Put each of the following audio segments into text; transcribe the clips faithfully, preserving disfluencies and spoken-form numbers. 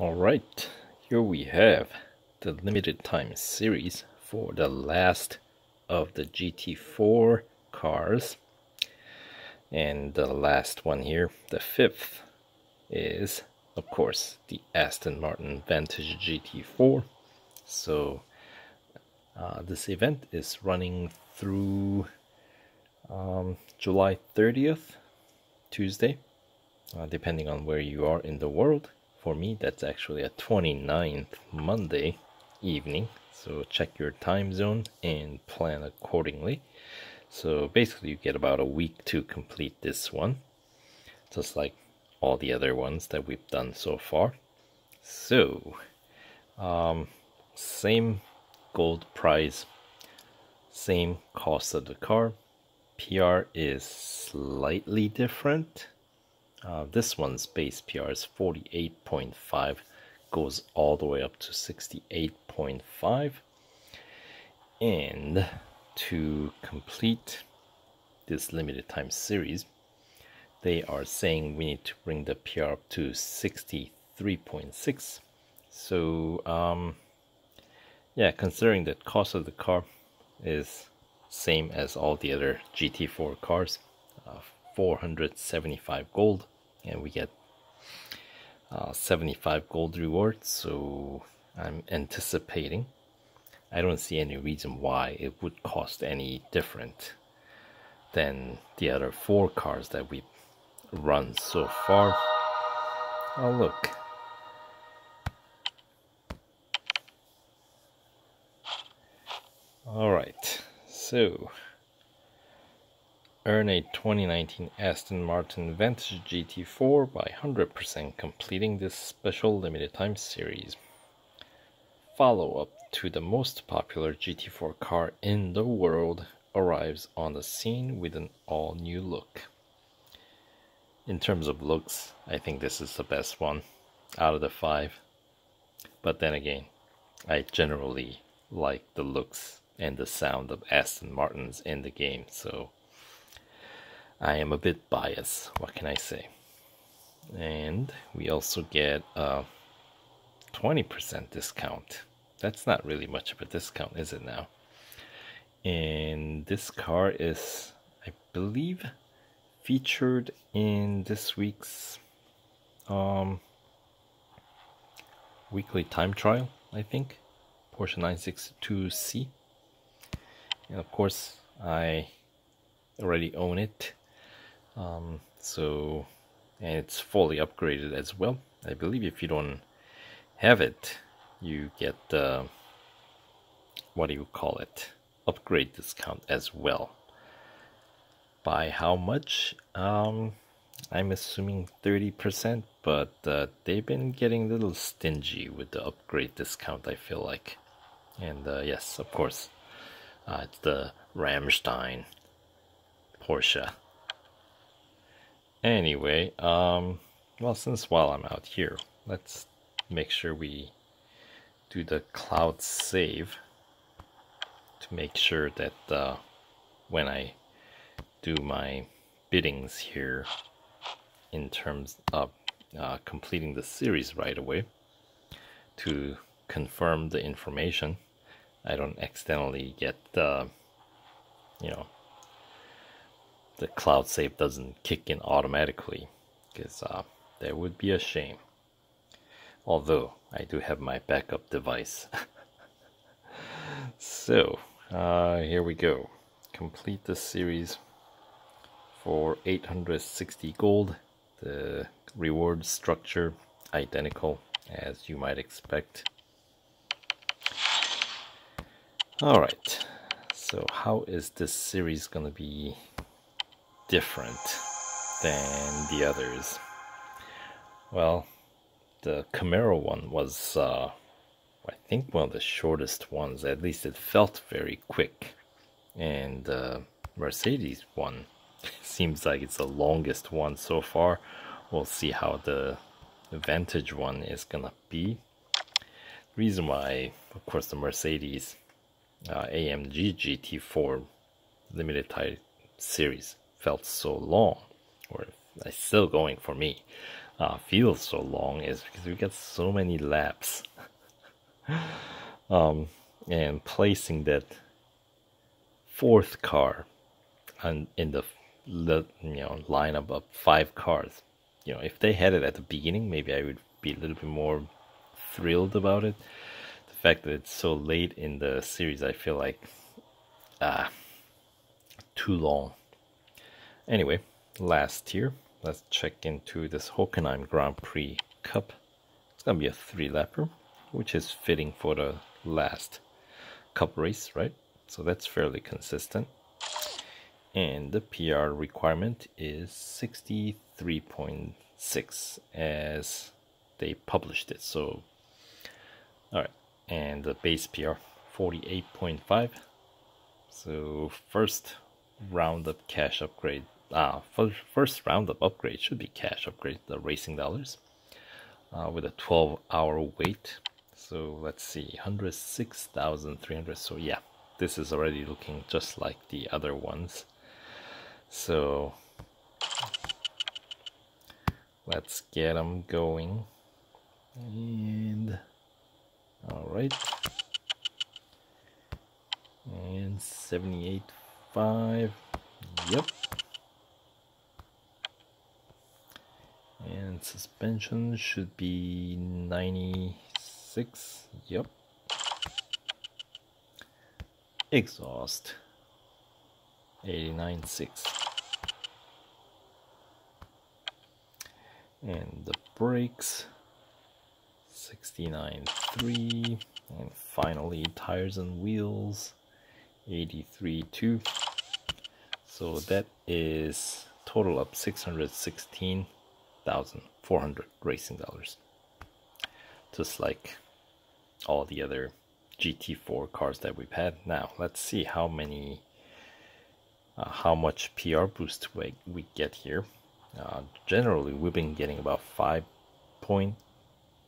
Alright, here we have the limited time series for the last of the G T four cars. And the last one here, the fifth, is of course the Aston Martin Vantage G T four. So uh, this event is running through um, July thirtieth, Tuesday, uh, depending on where you are in the world. For me, that's actually a twenty-ninth Monday evening, so check your time zone and plan accordingly. So basically you get about a week to complete this one, just like all the other ones that we've done so far. So um, same gold prize, same cost of the car. P R is slightly different. Uh, this one's base P R is forty-eight point five, goes all the way up to sixty-eight point five. And to complete this limited time series, they are saying we need to bring the P R up to sixty-three point six. So, um, yeah, considering that cost of the car is same as all the other G T four cars, uh, four hundred seventy-five gold, and we get uh, seventy-five gold rewards. So I'm anticipating, I don't see any reason why it would cost any different than the other four cars that we've run so far. Oh look, alright, so earn a twenty nineteen Aston Martin Vantage G T four by one hundred percent completing this special limited time series. Follow up to the most popular G T four car in the world arrives on the scene with an all new look. In terms of looks, I think this is the best one out of the five. But then again, I generally like the looks and the sound of Aston Martins in the game, so I am a bit biased, what can I say? And we also get a twenty percent discount. That's not really much of a discount, is it now? And this car is, I believe, featured in this week's um, weekly time trial, I think. Porsche nine sixty-two C. And of course, I already own it. Um, so, and it's fully upgraded as well. I believe if you don't have it, you get uh, what do you call it? Upgrade discount as well. By how much? Um, I'm assuming thirty percent, but uh, they've been getting a little stingy with the upgrade discount, I feel like. And uh, yes, of course, uh, it's the Rammstein Porsche. Anyway, um, well, since while I'm out here, let's make sure we do the cloud save to make sure that uh, when I do my biddings here in terms of uh, completing the series right away, to confirm the information, I don't accidentally get uh, you know, the cloud save doesn't kick in automatically, because uh, that would be a shame. Although I do have my backup device. So uh, here we go. Complete the series for eight hundred sixty gold. The reward structure identical as you might expect. Alright, so how is this series gonna be different than the others? Well, the Camaro one was uh, I think one of the shortest ones, at least it felt very quick, and uh, Mercedes one seems like it's the longest one so far. We'll see how the Vantage one is gonna be. The reason why, of course, the Mercedes uh, A M G G T four limited time series felt so long, or it's still going for me, uh, feels so long is because we got so many laps. um, and placing that fourth car on, in the, the you know lineup of five cars, you know, if they had it at the beginning, maybe I would be a little bit more thrilled about it. The fact that it's so late in the series, I feel like ah, too long. Anyway, last year, let's check into this Hockenheim Grand Prix Cup. It's gonna be a three-lapper, which is fitting for the last cup race, right? So that's fairly consistent. And the P R requirement is sixty-three point six as they published it. So, all right. And the base P R, forty-eight point five. So first roundup cash upgrade. Ah, first roundup upgrade should be cash upgrade, the racing dollars, uh, with a twelve hour wait. So let's see, one hundred six thousand three hundred. So yeah, this is already looking just like the other ones. So let's get them going. And all right, and seventy-eight point five. Yep. And suspension should be ninety-six. Yep. Exhaust eighty-nine point six. And the brakes sixty-nine point three. And finally tires and wheels eighty-three point two. So that is total up six hundred sixteen thousand four hundred racing dollars, just like all the other G T four cars that we've had. Now let's see how many uh, how much P R boost we, we get here. Uh, generally we've been getting about five point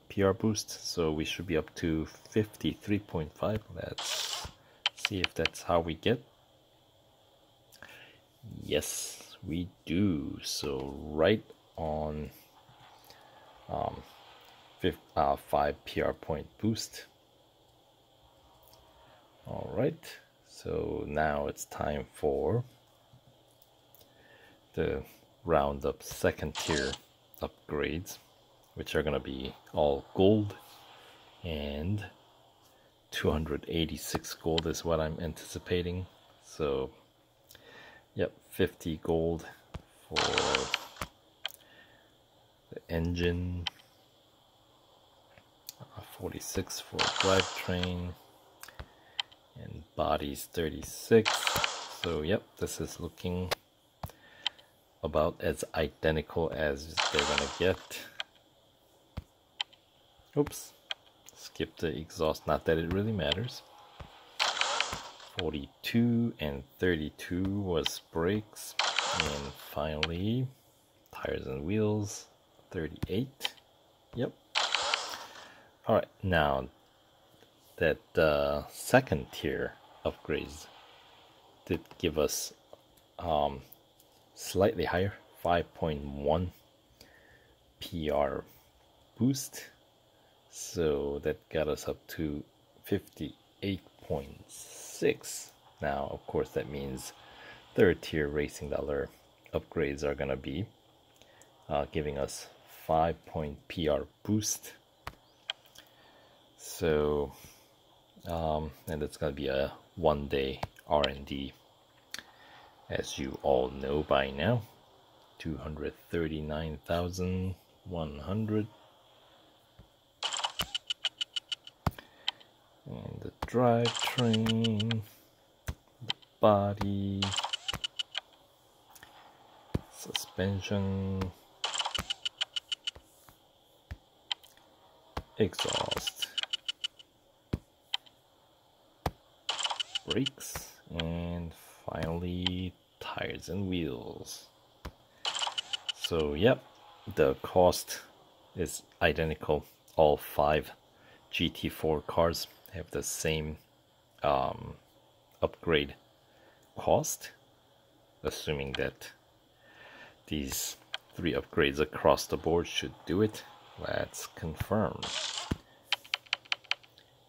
P R boost, so we should be up to fifty-three point five. Let's see if that's how we get. Yes, we do. So right on um, five, uh, five P R point boost. All right, so now it's time for the roundup second tier upgrades, which are going to be all gold, and two hundred eighty-six gold is what I'm anticipating. So yep, fifty gold for the engine, forty-six for drivetrain, and bodies thirty-six. So yep, this is looking about as identical as they're gonna get. Oops, skip the exhaust, not that it really matters. forty-two and thirty-two was brakes, and finally tires and wheels thirty-eight. Yep. All right, now that uh, second tier upgrades did give us um, slightly higher, five point one P R boost, so that got us up to fifty-eight point six. Now of course that means third tier racing dollar upgrades are gonna be uh, giving us five point P R boost. So Um, and it's going to be a one-day R and D, as you all know by now. two hundred thirty-nine thousand one hundred. And the drivetrain, the body, suspension, exhaust, brakes, and finally tires and wheels. So yep, the cost is identical. All five G T four cars have the same um, upgrade cost, assuming that these Three upgrades across the board should do it. Let's confirm.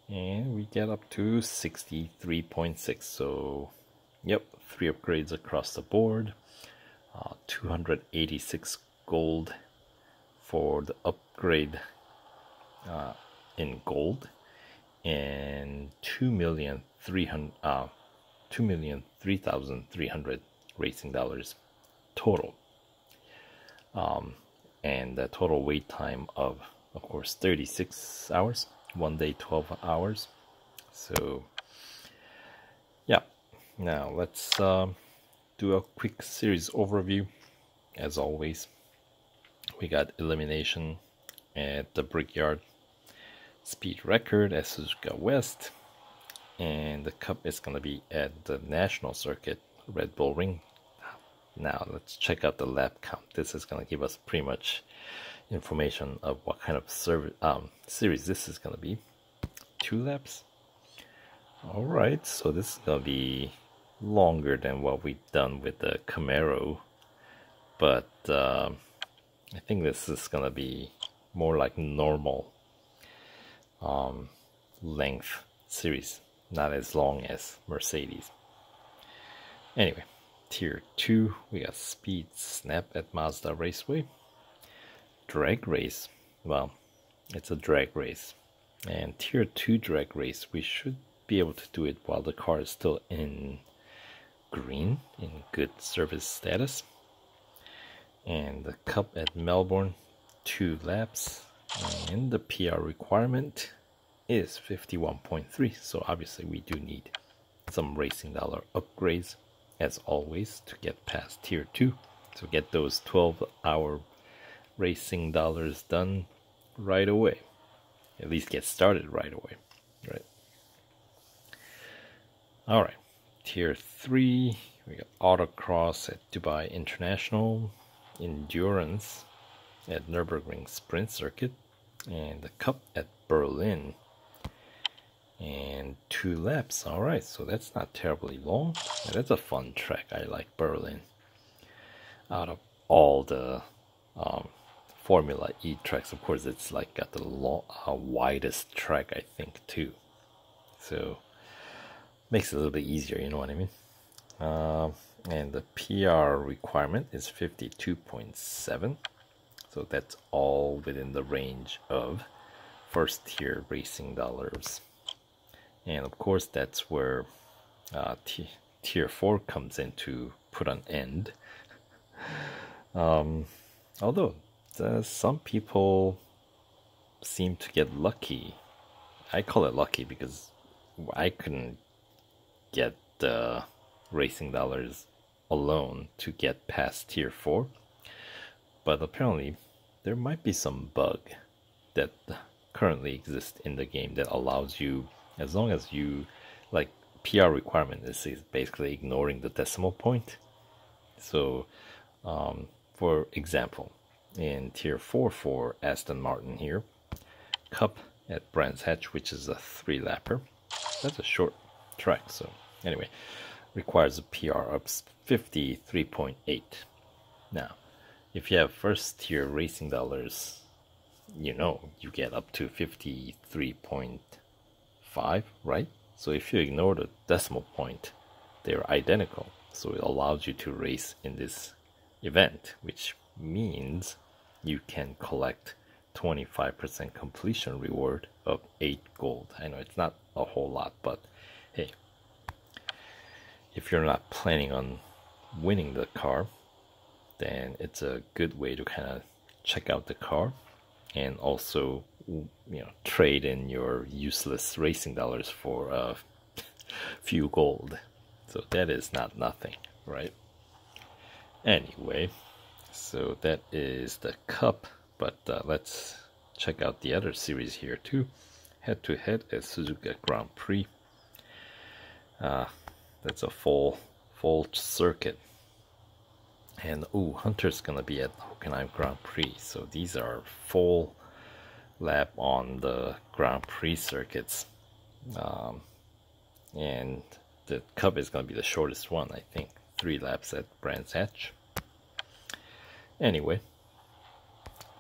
And we get up to sixty-three point six. So, yep, three upgrades across the board. Uh, two hundred eighty-six gold for the upgrade uh, in gold. And two million three hundred uh, two million three thousand three hundred racing dollars total. Um, and the total wait time of, of course, thirty-six hours. One day, twelve hours. So, yeah. Now, let's um, do a quick series overview. As always, we got elimination at the Brickyard. Speed record at Suzuka West. And the cup is going to be at the National Circuit, Red Bull Ring. Now, let's check out the lap count. This is going to give us pretty much information of what kind of service, um, series this is going to be. Two laps. Alright, so this is going to be longer than what we've done with the Camaro. But uh, I think this is going to be more like normal um, length series. Not as long as Mercedes. Anyway. Tier two, we got Speed Snap at Mazda Raceway. Drag race, well, it's a drag race. And Tier two drag race, we should be able to do it while the car is still in green, in good service status. And the Cup at Melbourne, two laps. And the P R requirement is fifty-one point three, so obviously we do need some racing dollar upgrades, as always, to get past tier two, to get those twelve hour racing dollars done right away, at least get started right away, right? All right, tier three, we got autocross at Dubai International, endurance at Nürburgring Sprint Circuit, and the Cup at Berlin, and two laps. All right, so that's not terribly long. Yeah, that's a fun track. I like Berlin. Out of all the um, Formula E tracks, of course, it's like got the long, uh, widest track, I think, too. So makes it a little bit easier, you know what I mean? Uh, and the P R requirement is fifty-two point seven. So that's all within the range of first tier racing dollars. And of course, that's where uh, tier four comes in to put an end. Um, although uh, some people seem to get lucky. I call it lucky because I couldn't get the uh, racing dollars alone to get past tier four. But apparently, there might be some bug that currently exists in the game that allows you, as long as you, like, P R requirement is, is basically ignoring the decimal point. So, um, for example, in tier four for Aston Martin here, Cup at Brands Hatch, which is a three-lapper. That's a short track, so anyway, requires a P R of fifty-three point eight. Now, if you have first-tier racing dollars, you know, you get up to fifty-three point eight. five, right? So if you ignore the decimal point, they're identical. So it allows you to race in this event, which means you can collect twenty-five percent completion reward of eight gold. I know it's not a whole lot, but hey, if you're not planning on winning the car, then it's a good way to kind of check out the car and also, you know, trade in your useless racing dollars for a few gold. So that is not nothing, right? Anyway, so that is the Cup, but uh, let's check out the other series here too. Head to head at Suzuka Grand Prix. Uh, that's a full full circuit. And ooh, Hunter's gonna be at Hockenheim Grand Prix. So these are full lap on the Grand Prix circuits, um, and the Cup is going to be the shortest one, I think, three laps at Brands Hatch. Anyway,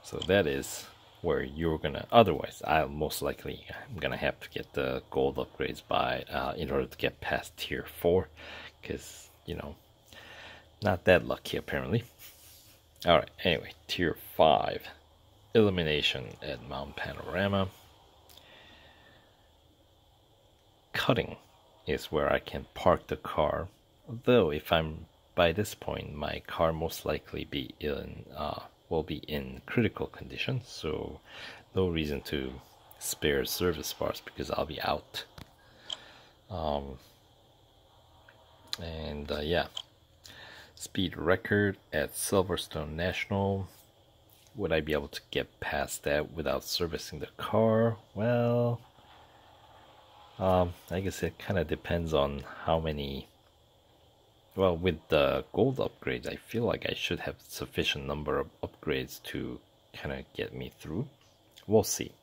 So that is where you're gonna, otherwise I'll most likely I'm gonna have to get the gold upgrades by uh, in order to get past tier four, because you know, not that lucky apparently. All right, anyway, tier five elimination at Mount Panorama. Cutting is where I can park the car, though if I'm by this point my car most likely be in uh, will be in critical condition, so no reason to spare service parts because I'll be out. Um, and uh, yeah, speed record at Silverstone National. Would I be able to get past that without servicing the car? Well, um, I guess it kind of depends on how many. Well, with the gold upgrades, I feel like I should have sufficient number of upgrades to kind of get me through. We'll see.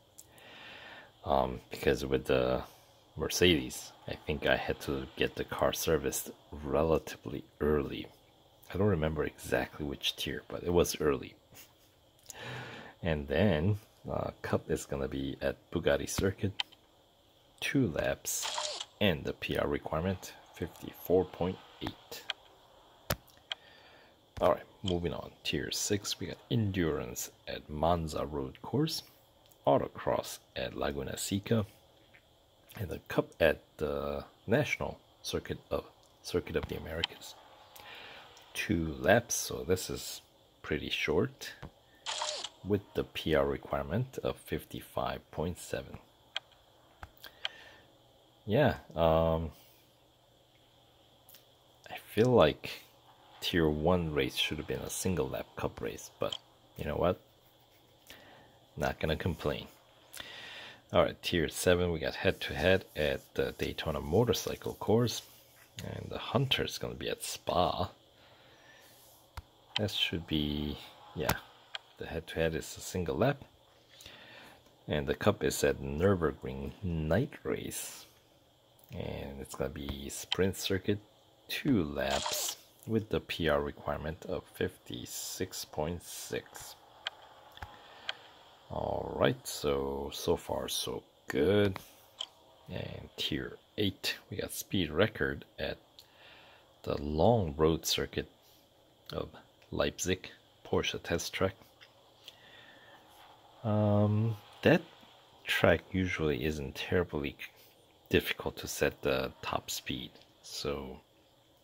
Um, because with the Mercedes, I think I had to get the car serviced relatively early. I don't remember exactly which tier, but it was early. And then, uh, Cup is going to be at Bugatti Circuit. Two laps and the P R requirement, fifty-four point eight. Alright, moving on. Tier six, we got Endurance at Monza Road Course, Autocross at Laguna Seca, and the Cup at the National Circuit of Circuit of the Americas. Two laps, so this is pretty short, with the P R requirement of fifty-five point seven. Yeah, um... I feel like tier one race should have been a single lap cup race, but you know what? Not gonna complain. Alright, tier seven, we got head to head at the Daytona motorcycle course, and the Hunter's gonna be at Spa. That should be, yeah, the head to head is a single lap, and the cup is at Nürburgring Night Race, and it's gonna be Sprint Circuit. Two laps with the P R requirement of fifty-six point six. All right, so so far so good. And tier eight, we got speed record at the long road circuit of Leipzig Porsche Test Track. Um, that track usually isn't terribly difficult to set the top speed, so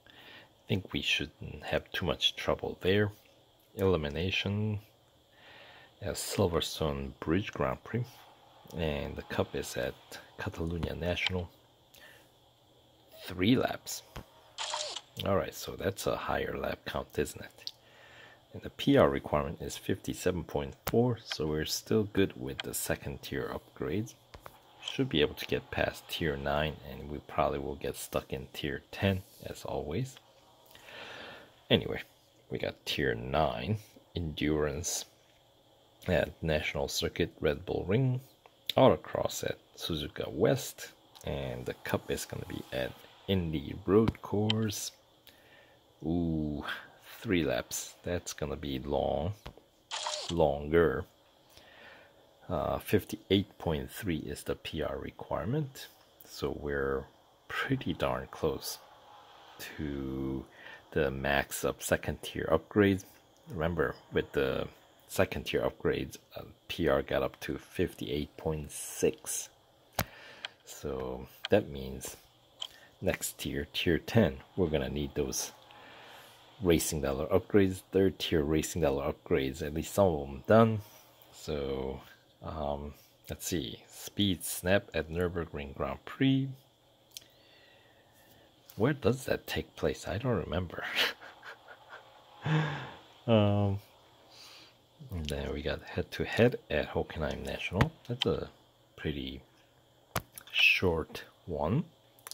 I think we shouldn't have too much trouble there. Elimination at Silverstone Bridge Grand Prix, and the cup is at Catalunya National. Three laps. Alright, so that's a higher lap count, isn't it? And the P R requirement is fifty-seven point four, so we're still good with the second tier upgrades. Should be able to get past tier nine, and we probably will get stuck in tier ten as always. Anyway, we got tier nine, Endurance at National Circuit Red Bull Ring, Autocross at Suzuka West, and the cup is going to be at Indy Road Course. Ooh, three laps. That's going to be long, longer. Uh, fifty-eight point three is the P R requirement, so we're pretty darn close to the max of second tier upgrades. Remember, with the second tier upgrades, uh, P R got up to fifty-eight point six, so that means next tier, tier ten, we're gonna need those racing dollar upgrades, third tier racing dollar upgrades, at least some of them done. So um, let's see, speed snap at Nürburgring Grand Prix. Where does that take place? I don't remember. um, and then we got head-to-head at Hockenheim National. That's a pretty short one.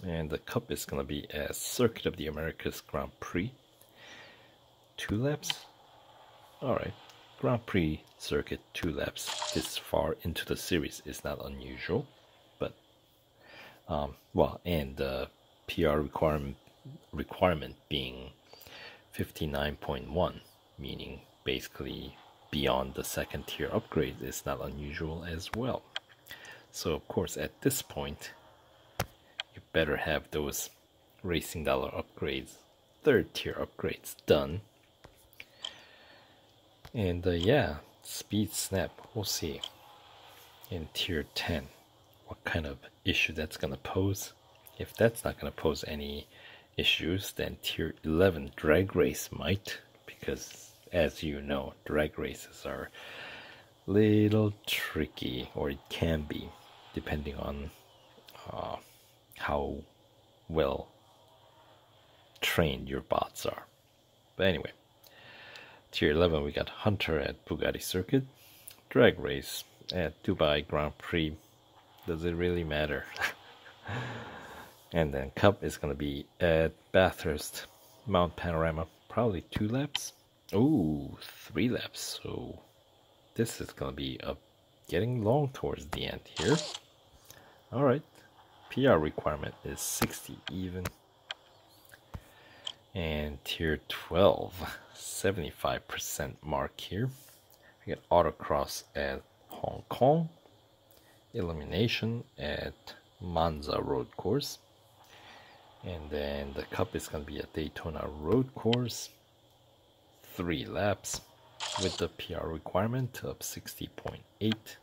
And the cup is going to be a Circuit of the Americas Grand Prix. Two laps? Alright. Grand Prix Circuit, two laps this far into the series is not unusual. But, um, well, and the uh, P R requirement requirement being fifty-nine point one, meaning basically beyond the second tier upgrade is not unusual as well. So of course at this point you better have those racing dollar upgrades, third tier upgrades done. And uh, yeah, speed snap, we'll see in tier ten what kind of issue that's gonna pose. If that's not gonna pose any issues, then tier eleven drag race might, because as you know, drag races are a little tricky, or it can be, depending on uh, how well trained your bots are. But anyway, tier eleven we got Hunter at Bugatti Circuit, drag race at Dubai Grand Prix. Does it really matter? And then Cup is going to be at Bathurst, Mount Panorama. Probably two laps. Ooh, three laps. So this is going to be uh, getting long towards the end here. Alright. P R requirement is sixty even. And tier twelve. seventy-five percent mark here. We got Autocross at Hong Kong. Elimination at Monza Road Course. And then the Cup is going to be a Daytona Road Course, three laps with the P R requirement of sixty point eight.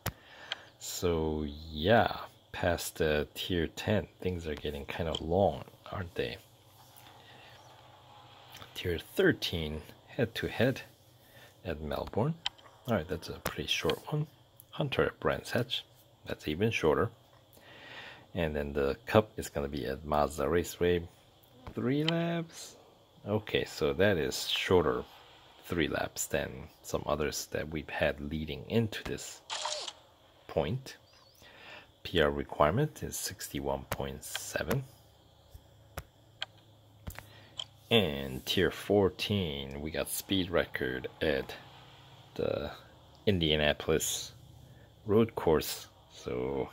So yeah, past uh, tier ten, things are getting kind of long, aren't they? Tier thirteen, head-to-head at Melbourne. Alright, that's a pretty short one. Hunter at Brands Hatch, that's even shorter. And then the Cup is going to be at Mazda Raceway. Three laps? Okay, so that is shorter three laps than some others that we've had leading into this point. P R requirement is sixty-one point seven. And tier fourteen, we got speed record at the Indianapolis Road Course. So...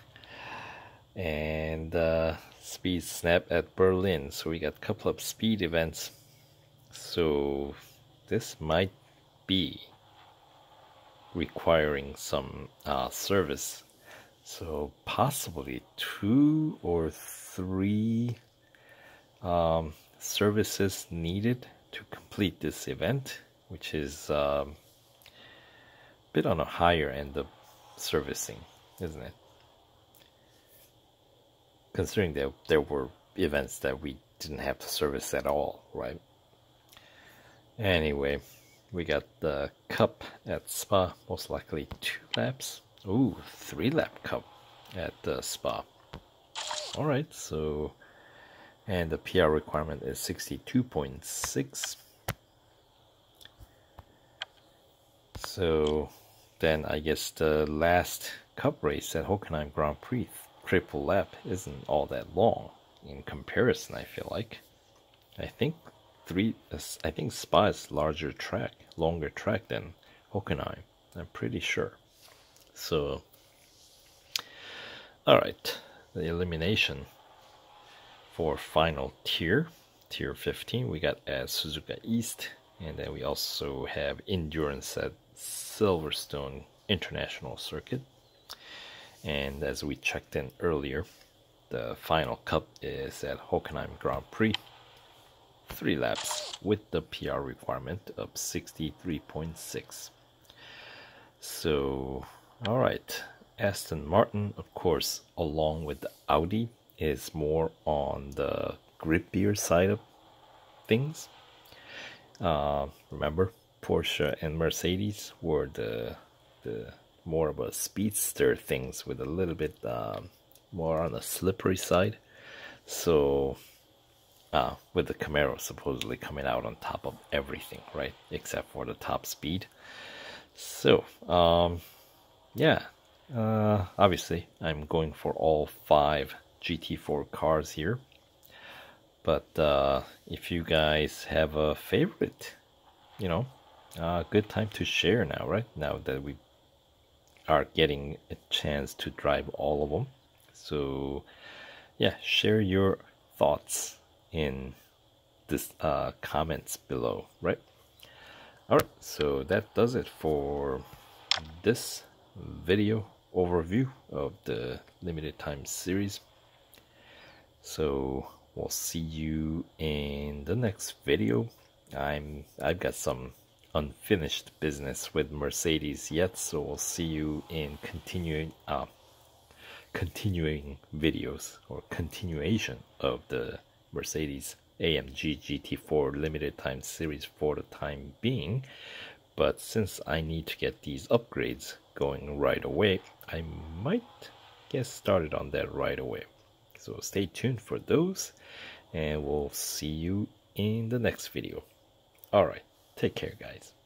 and uh, speed snap at Berlin, so we got a couple of speed events, so this might be requiring some uh, service, so possibly two or three um, services needed to complete this event, which is um, a bit on a higher end of servicing, isn't it? Considering that there were events that we didn't have to service at all, right? Anyway, we got the Cup at Spa, most likely two laps. Ooh, three lap Cup at the Spa. Alright, so... and the P R requirement is sixty-two point six. So, then I guess the last Cup race at Hockenheim Grand Prix, triple lap, isn't all that long in comparison. I feel like I think three I think Spa is larger track, longer track than Hockenheim, I'm pretty sure. So all right, the elimination for final tier, tier fifteen, we got at Suzuka East, and then we also have endurance at Silverstone International Circuit. And as we checked in earlier, the final Cup is at Hockenheim Grand Prix. Three laps with the P R requirement of sixty-three point six. So, alright. Aston Martin, of course, along with the Audi, is more on the grippier side of things. Uh, remember, Porsche and Mercedes were the... the more of a speedster things, with a little bit um, more on the slippery side. So uh, with the Camaro supposedly coming out on top of everything, right, except for the top speed. So um, yeah, uh, obviously I'm going for all five G T four cars here, but uh, if you guys have a favorite, you know, uh, good time to share now, right? Now that we've are getting a chance to drive all of them. So yeah, share your thoughts in this uh, comments below, right? Alright, so that does it for this video overview of the limited time series. So we'll see you in the next video. I'm I've got some unfinished business with Mercedes yet, so we'll see you in continuing uh, continuing videos or continuation of the Mercedes A M G G T four limited time series for the time being. But since I need to get these upgrades going right away, I might get started on that right away. So stay tuned for those, and we'll see you in the next video. Alright, take care guys.